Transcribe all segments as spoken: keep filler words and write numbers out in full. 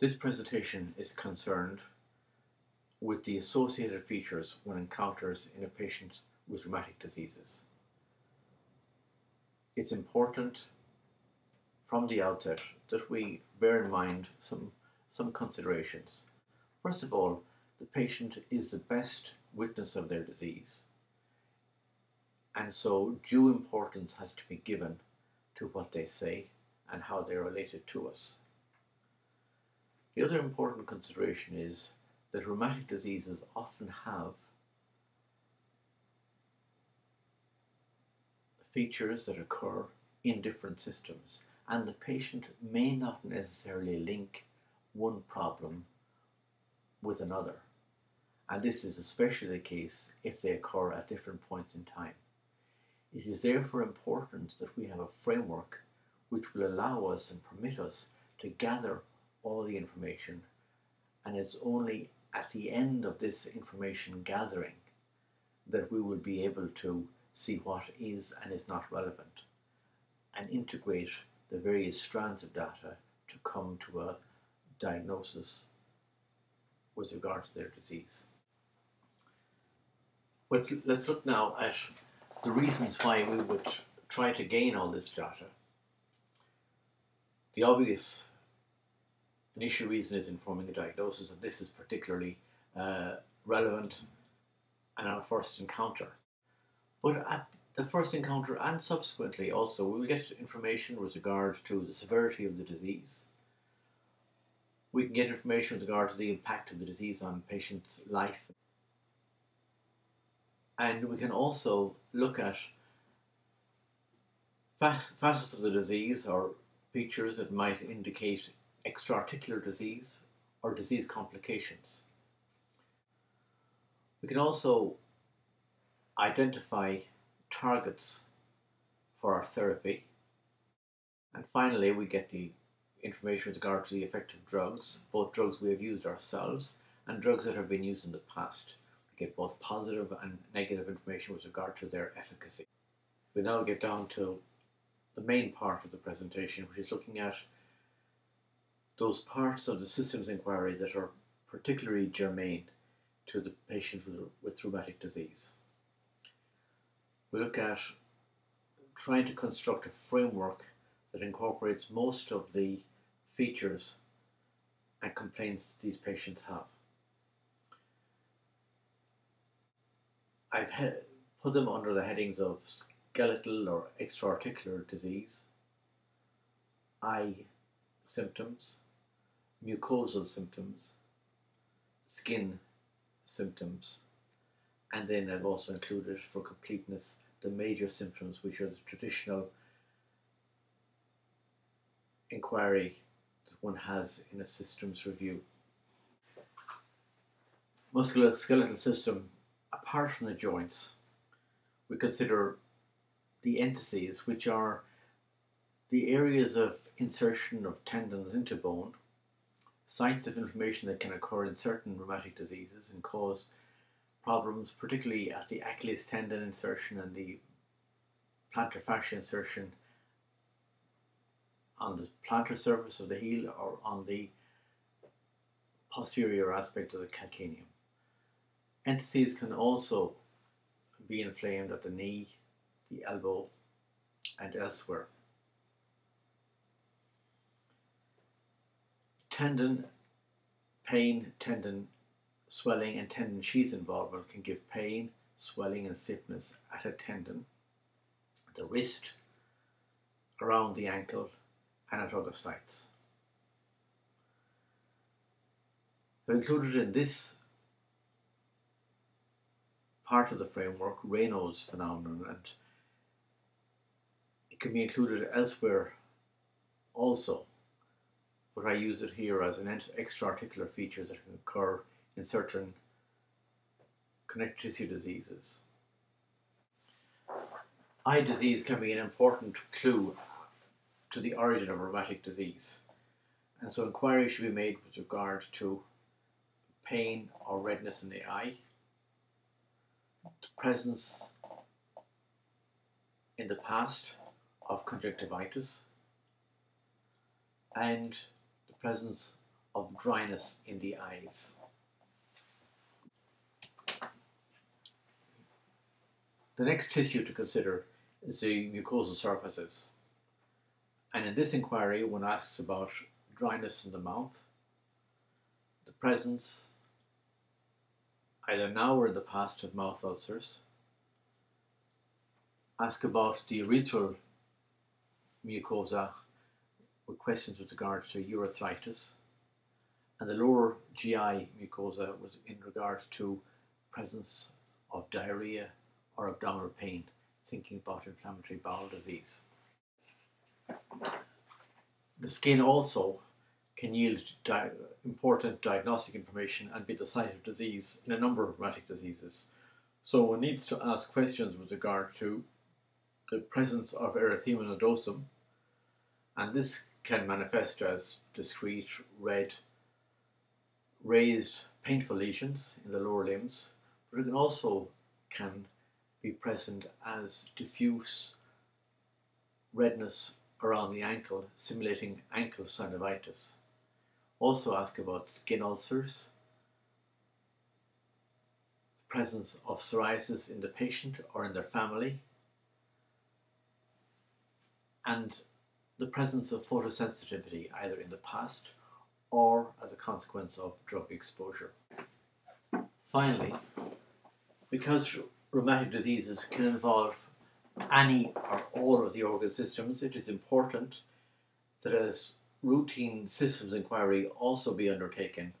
This presentation is concerned with the associated features one encounters in a patient with rheumatic diseases. It's important from the outset that we bear in mind some, some considerations. First of all, the patient is the best witness of their disease, and so due importance has to be given to what they say and how they are related to us. The other important consideration is that rheumatic diseases often have features that occur in different systems, and the patient may not necessarily link one problem with another. And this is especially the case if they occur at different points in time. It is therefore important that we have a framework which will allow us and permit us to gather all the information, and it's only at the end of this information gathering that we will be able to see what is and is not relevant and integrate the various strands of data to come to a diagnosis with regard to their disease. Let's, let's look now at the reasons why we would try to gain all this data. The obvious initial reason is informing a diagnosis, and this is particularly uh, relevant in our first encounter. But at the first encounter and subsequently also, we will get information with regard to the severity of the disease. We can get information with regard to the impact of the disease on patients' life. And we can also look at facets of the disease or features that might indicate extraarticular disease or disease complications. We can also identify targets for our therapy. And finally, we get the information with regard to the effect of drugs, both drugs we have used ourselves and drugs that have been used in the past. We get both positive and negative information with regard to their efficacy. We now get down to the main part of the presentation, which is looking at those parts of the systems inquiry that are particularly germane to the patient with, with rheumatic disease. We look at trying to construct a framework that incorporates most of the features and complaints that these patients have. I've put them under the headings of skeletal or extraarticular disease, eye symptoms, mucosal symptoms, skin symptoms, and then I've also included, for completeness, the major symptoms, which are the traditional inquiry that one has in a systems review. Musculoskeletal system, apart from the joints, we consider the entheses, which are the areas of insertion of tendons into bone, sites of inflammation that can occur in certain rheumatic diseases and cause problems, particularly at the Achilles tendon insertion and the plantar fascia insertion on the plantar surface of the heel or on the posterior aspect of the calcaneum. Entheses can also be inflamed at the knee, the elbow, and elsewhere. Tendon pain, tendon swelling, and tendon sheath involvement can give pain, swelling, and stiffness at a tendon, at the wrist, around the ankle, and at other sites. So included in this part of the framework, Raynaud's phenomenon, and it can be included elsewhere also, but I use it here as an extra-articular feature that can occur in certain connective tissue diseases. Eye disease can be an important clue to the origin of rheumatic disease, and so inquiry should be made with regard to pain or redness in the eye, the presence in the past of conjunctivitis, and the presence of dryness in the eyes. The next tissue to consider is the mucosal surfaces. And in this inquiry, one asks about dryness in the mouth, the presence, either now or in the past, of mouth ulcers. Ask about the urethral mucosa with questions with regard to urethritis, and the lower G I mucosa was in regard to presence of diarrhea or abdominal pain, thinking about inflammatory bowel disease. The skin also can yield di important diagnostic information and be the site of disease in a number of rheumatic diseases. So one needs to ask questions with regard to the presence of erythema nodosum, and this can manifest as discrete, red, raised, painful lesions in the lower limbs, but it can also can be present as diffuse redness around the ankle, simulating ankle synovitis. Also ask about skin ulcers, presence of psoriasis in the patient or in their family, and the presence of photosensitivity, either in the past or as a consequence of drug exposure. Finally, because rheumatic diseases can involve any or all of the organ systems, it is important that a routine systems inquiry also be undertaken,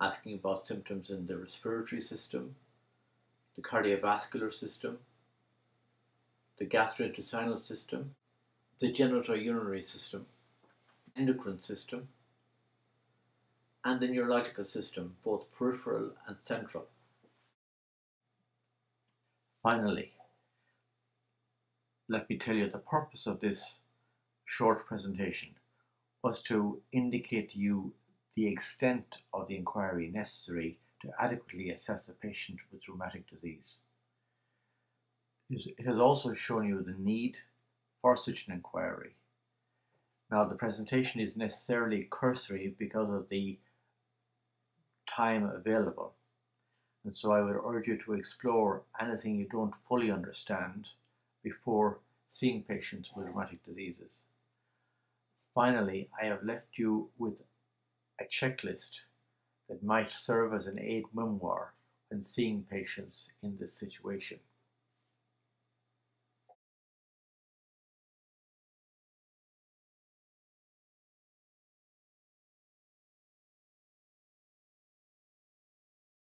asking about symptoms in the respiratory system, the cardiovascular system, the gastrointestinal system, the genitourinary system, endocrine system, and the neurological system, both peripheral and central. Finally, let me tell you the purpose of this short presentation was to indicate to you the extent of the inquiry necessary to adequately assess a patient with rheumatic disease. It has also shown you the need for such an inquiry. Now, the presentation is necessarily cursory because of the time available, and so I would urge you to explore anything you don't fully understand before seeing patients with rheumatic diseases. Finally, I have left you with a checklist that might serve as an aid memoir when seeing patients in this situation.